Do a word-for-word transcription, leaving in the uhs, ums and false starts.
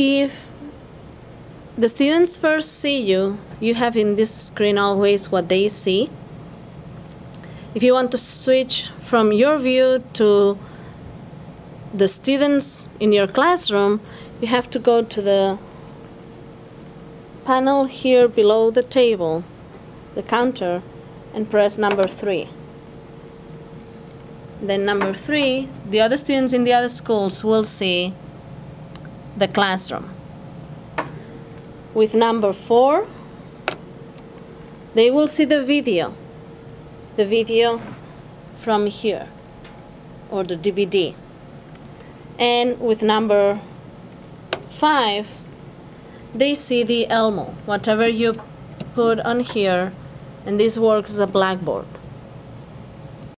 If the students first see you, you have in this screen always what they see. If you want to switch from your view to the students in your classroom, you have to go to the panel here below the table, the counter, and press number three. Then number three, the other students in the other schools will see the classroom. With number four, they will see the video, the video from here, or the D V D. And with number five, they see the Elmo, whatever you put on here, and this works as a blackboard.